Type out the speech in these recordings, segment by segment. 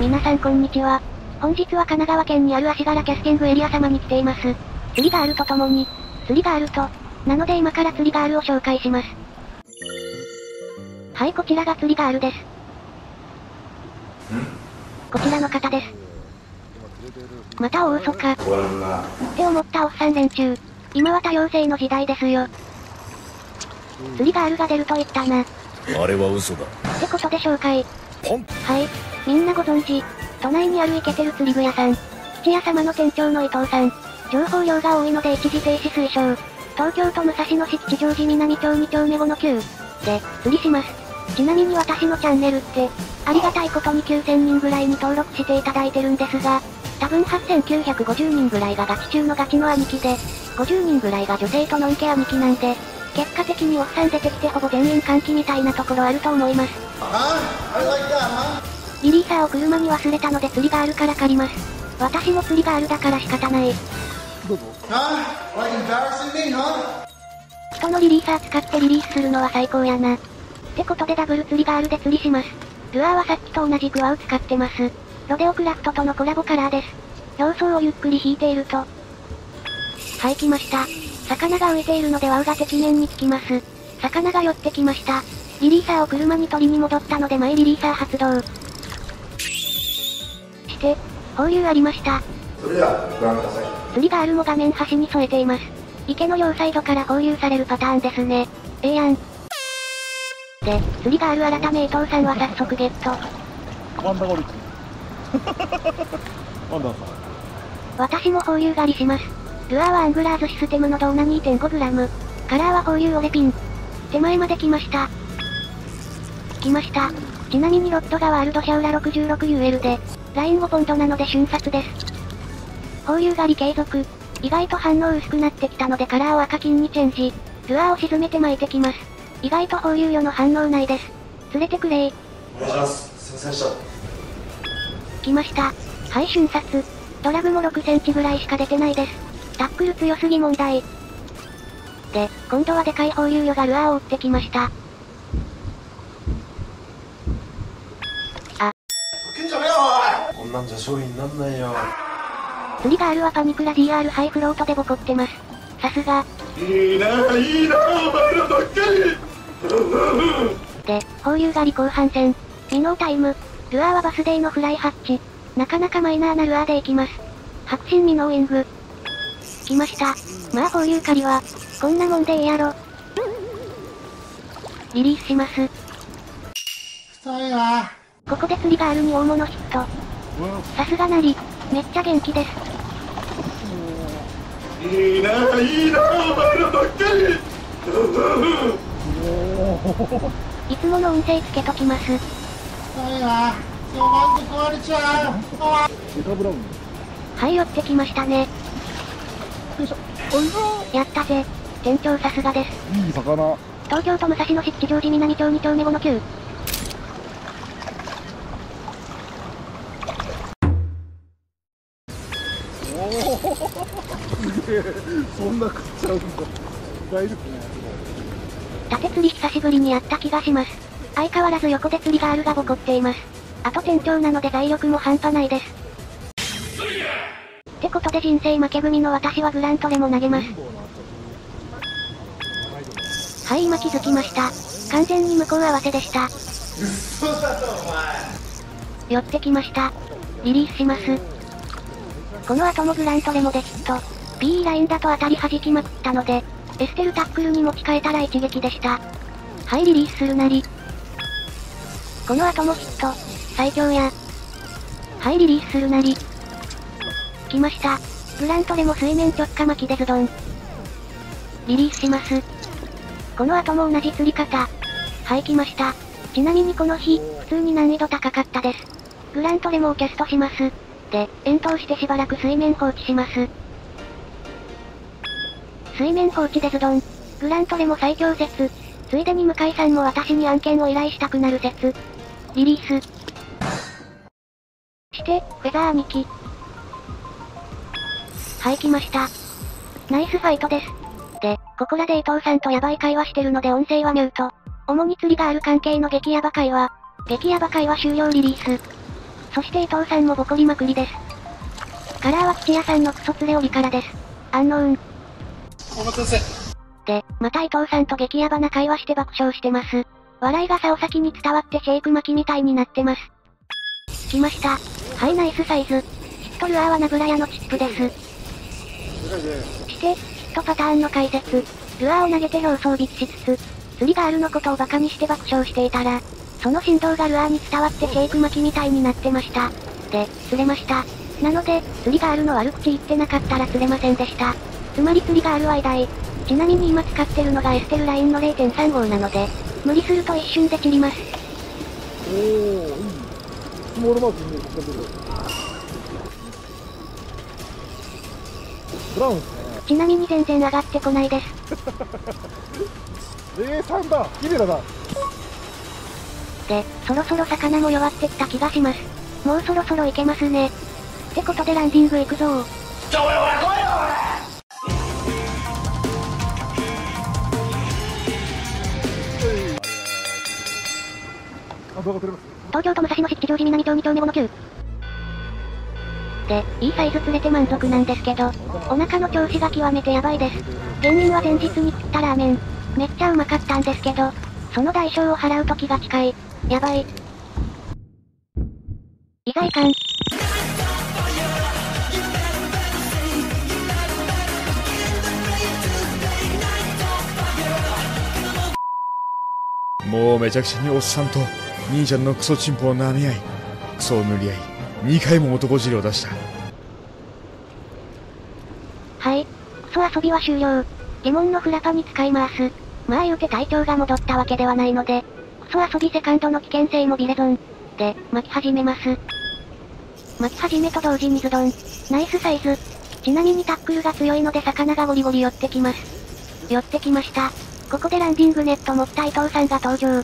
皆さんこんにちは。本日は神奈川県にある足柄キャスティングエリア様に来ています。釣りガールとともに、釣りガールと、なので今から釣りガールを紹介します。はい、こちらが釣りガールです。こちらの方です。また大嘘か。って思ったおっさん連中。今は多様性の時代ですよ。釣りガールが出ると言ったな。あれは嘘だ。ってことで紹介。はい、みんなご存知、都内にあるイケてる釣り具屋さん。土屋様の店長の伊藤さん。情報量が多いので一時停止推奨。東京都武蔵野市吉祥寺南町2丁目5の9で釣りします。ちなみに私のチャンネルって、ありがたいことに9000人ぐらいに登録していただいてるんですが、多分8950人ぐらいがガチ中のガチの兄貴で、50人ぐらいが女性とのんけ兄貴なんで、結果的におっさん出てきてほぼ全員歓喜みたいなところあると思います。リリーサーを車に忘れたので釣りガールから借ります。私も釣りガールだから仕方ない。人のリリーサー使ってリリースするのは最高やな。ってことでダブル釣りガールで釣りします。ルアーはさっきと同じグワを使ってます。ロデオクラフトとのコラボカラーです。表層をゆっくり引いていると、はい、来ました。魚が浮いているのでワウがて地面につきます。魚が寄ってきました。リリーサーを車に取りに戻ったのでマイリリーサー発動して放流ありました。それではご覧ください。釣りガールも画面端に添えています。池の両サイドから放流されるパターンですね。ええやん。で、釣りガール改め伊藤さんは早速ゲット。ワンダゴリッチ。ワンダーさん。私も放流狩りします。ルアーはアングラーズシステムのドーナ 2.5g。カラーは放流オレピン。手前まで来ました。来ました。ちなみにロッドがワールドシャウラ 66UL で、ライン5ポンドなので瞬殺です。放流狩り継続。意外と反応薄くなってきたのでカラーを赤金にチェンジ。ルアーを沈めて巻いてきます。意外と放流魚の反応ないです。釣れてくれー。お願いします。すいませんでした。来ました。はい、瞬殺。ドラグも6センチぐらいしか出てないです。タックル強すぎ問題で、今度はでかい放流魚がルアーを追ってきました。あ、ふけんじゃねえよおい。こんなんじゃ商品なんないよ。釣りガールはパニクラ DR ハイフロートでボコってます。さすが。いいな、いいな、お前らばっかり。で、放流狩り後半戦。ミノータイム。ルアーはバスデーのフライハッチ。なかなかマイナーなルアーでいきます。白身ミノーイング。来ました。まあ放流狩りは、こんなもんでいいやろ。リリースします。太いわ。ここで釣りガールに大物ヒット。さすがなり。めっちゃ元気です。いいな、いいな、お前らばっかり。いつもの運勢つけときます。はい、寄ってきましたね。やったぜ店長、さすがです。いい魚。東京都武蔵野市吉祥寺南町2丁目5の9。そんな食っちゃうんだ。大丈夫ね。縦釣り久しぶりにやった気がします。相変わらず横で釣りガールがボコっています。あと店長なので財力も半端ないです。ってことで人生負け組の私はグラントレも投げます。はい、今気づきました。完全に向こう合わせでした。嘘だぞお前。寄ってきました。リリースします。この後もグラントレもできっとB ラインだと当たり弾きまくったので、エステルタックルに持ち替えたら一撃でした。はい、リリースするなり。この後もヒット、最強や。はい、リリースするなり。来ました。グラントレも水面直下巻きでズドン。リリースします。この後も同じ釣り方。はい、来ました。ちなみにこの日、普通に難易度高かったです。グラントレもキャストします。で、遠投してしばらく水面放置します。水面放置でズドン。グラントレも最強説。ついでに向井さんも私に案件を依頼したくなる説。リリース。して、フェザー兄貴。はい、来ました。ナイスファイトです。で、ここらで伊藤さんとヤバい会話してるので音声はミュート。主に釣りがある関係の激ヤバ会は、終了リリース。そして伊藤さんもボコりまくりです。カラーは吉谷さんのクソ釣れ折りからです。アンノーン。お待たせ。で、また伊藤さんと激ヤバな会話して爆笑してます。笑いが竿先に伝わってシェイク巻きみたいになってます。来ました。はい、ナイスサイズ。ヒットルアーはナブラヤのチップです。して、ヒットパターンの解説。ルアーを投げて表層をビッチしつつ、釣りガールのことをバカにして爆笑していたら、その振動がルアーに伝わってシェイク巻きみたいになってました。で、釣れました。なので、釣りガールの悪口言ってなかったら釣れませんでした。つまり釣りガールは偉大。ちなみに今使ってるのがエステルラインの 0.35 なので、無理すると一瞬で散ります。おー、いい。モールマークに行ってくる。ブラウン。ちなみに全然上がってこないです。3だ、キベラだ。で、そろそろ魚も弱ってきた気がします。もうそろそろいけますね。ってことでランディング行くぞー。東京都武蔵野市吉祥寺南町2丁目5の9。で、いいサイズ釣れて満足なんですけど、お腹の調子が極めてやばいです。原因は前日に食ったラーメン。めっちゃうまかったんですけど、その代償を払う時が近い。やばい。意外感。もうめちゃくちゃにおっさんと兄ちゃんのクソチンポを舐め合い、クソを塗り合い、2回も男汁を出した。はい、クソ遊びは終了。リモンのフラパに使い回す。まあ言うて体調が戻ったわけではないので、クソ遊びセカンドの危険性もビレゾン。で、巻き始めます。巻き始めと同時にズドン。ナイスサイズ。ちなみにタックルが強いので魚がゴリゴリ寄ってきます。寄ってきました。ここでランディングネット持った伊藤さんが登場。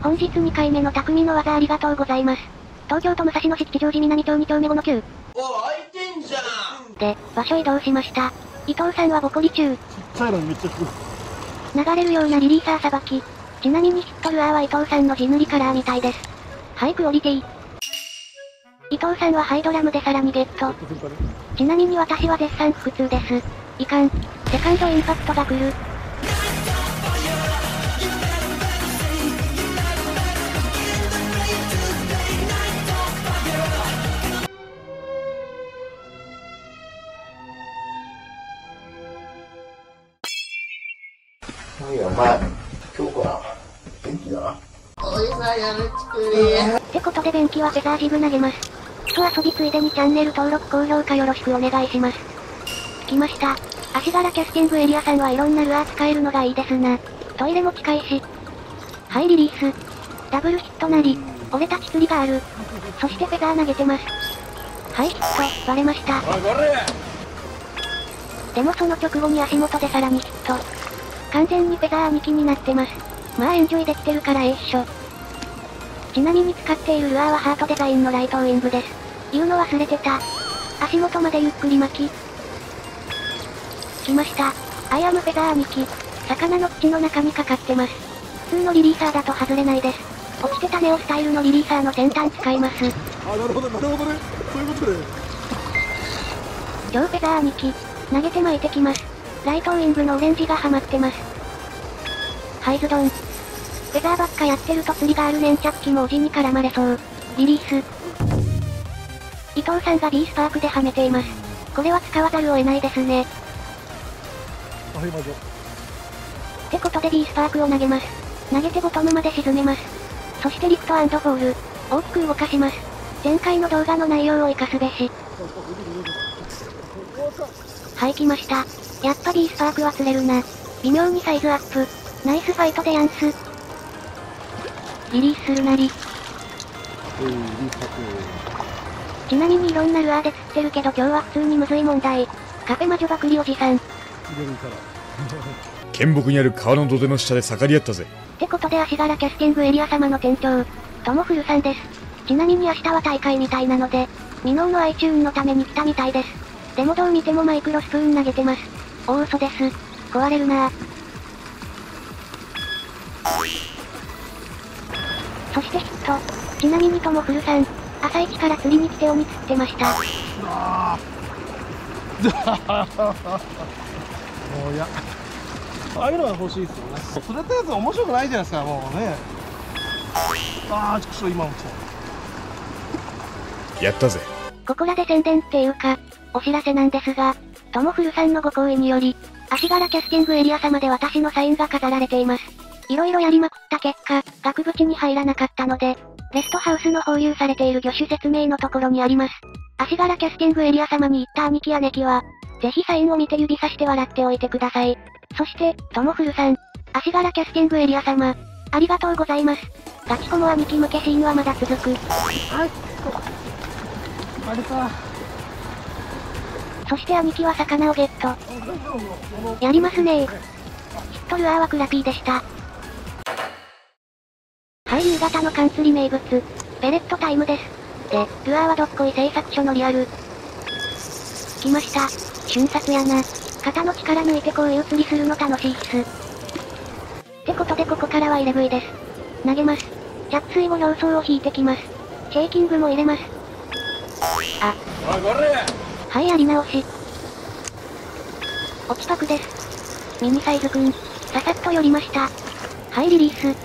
本日2回目の匠の技ありがとうございます。東京都武蔵野市吉祥寺南町2丁目5の9。お、開いてんじゃん。で、場所移動しました。伊藤さんはボコリ中。流れるようなリリーサーさばき。ちなみにヒットルアーは伊藤さんの地塗りカラーみたいです。ハイクオリティ。伊藤さんはハイドラムでさらにゲット。ちなみに私は絶賛腹痛です。いかん。セカンドインパクトが来る。お前、今日から便器だな。おいさ、やるちくり。ってことで便器はフェザージグ投げます。クソ遊びついでにチャンネル登録高評価よろしくお願いします。来ました。足柄キャスティングエリアさんはいろんなルアー使えるのがいいですな。トイレも近いし。はい、リリース。ダブルヒットなり、俺たち釣りがある。そしてフェザー投げてます。はい、ヒット、バレました。でもその直後に足元でさらにヒット。完全にフェザー兄貴になってます。まあエンジョイできてるからええっしょ。ちなみに使っているルアーはハートデザインのライトウィングです。言うの忘れてた。足元までゆっくり巻き。来ました。アイアムフェザー兄貴。魚の口の中にかかってます。普通のリリーサーだと外れないです。落ちてたネオスタイルのリリーサーの先端使います。あ、なるほど、なるほどね。そういうことね。超フェザー兄貴。投げて巻いてきます。ライトウィングのオレンジがハマってます。ハイズドン。フェザーばっかやってると釣りガール粘着機もおじに絡まれそう。リリース。伊藤さんが B スパークではめています。これは使わざるを得ないですね。ってことで B スパークを投げます。投げてボトムまで沈めます。そしてリフト&フォール。大きく動かします。前回の動画の内容を活かすべし。はい、来ました。やっぱ B スパークは釣れるな。微妙にサイズアップ。ナイスファイトでやんす。リリースするなり。ちなみにいろんなルアーで釣ってるけど今日は普通にむずい問題。カフェ魔女ばくりおじさん。県北にある川の土手の下で盛り合ったぜ。ってことで足柄キャスティングエリア様の店長、ともふるさんです。ちなみに明日は大会みたいなので、未納の iTunes のために来たみたいです。でもどう見てもマイクロスプーン投げてます。大嘘です。壊れるなぁ。そしてヒット。ちなみにともふるさん、朝一から釣りに来て鬼釣ってました。もうや。ああいうのが欲しいですよね。釣れたやつ面白くないじゃないですか、もうね。ああ、ちくしょう、今もそう。やったぜ。ここらで宣伝っていうか、お知らせなんですが、ともふるさんのご好意により、足柄キャスティングエリア様で私のサインが飾られています。いろいろやりまくった結果、額縁に入らなかったので、レストハウスの放流されている魚種説明のところにあります。足柄キャスティングエリア様に行った兄貴や姉貴は、ぜひサインを見て指さして笑っておいてください。そして、ともふるさん、足柄キャスティングエリア様、ありがとうございます。ガチホモ兄貴向けシーンはまだ続く。はい、あれか。そして兄貴は魚をゲット。やりますねー。ヒットルアーはクラピーでした。はい、夕方の缶釣り名物、ペレットタイムです。で、ルアーはどっこい製作所のリアル。来ました。瞬殺やな。肩の力抜いてこういう釣りするの楽しいっす。ってことでここからは入れ食いです。投げます。着水後表層を引いてきます。シェーキングも入れます。あ。おい、これ!はい、やり直し。落ちパクです。ミニサイズくん、ささっと寄りました。はい、リリース。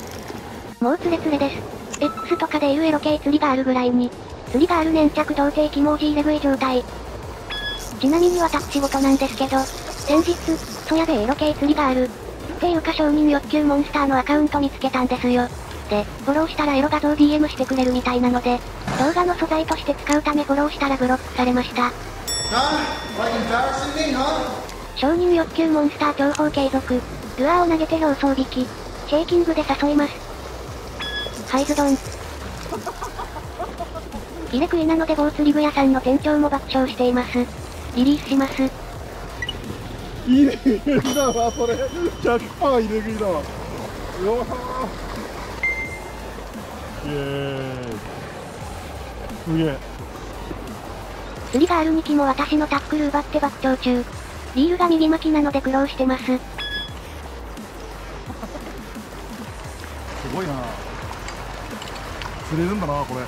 もうつれつれです。X とかでいうエロ系釣りがあるぐらいに、釣りがある粘着童貞キモージ入れ食い状態。ちなみに私事なんですけど、先日、そやでエロ系釣りがある。っていうか承認欲求モンスターのアカウント見つけたんですよ。で、フォローしたらエロ画像 DM してくれるみたいなので、動画の素材として使うためフォローしたらブロックされました。承認欲求モンスター情報継続。ルアーを投げて表層引き。シェーキングで誘います。ハイズドン。ヒレクイなので棒釣り具屋さんの店長も爆笑しています。リリースします。入れ食いだわ、それ。100% 入れ食いだわ。うわー。イェーイ。すげえ。釣りがある2機も私のタックル奪って爆笑中。リールが右巻きなので苦労してます。すごいなぁ。釣れるんだなこれ。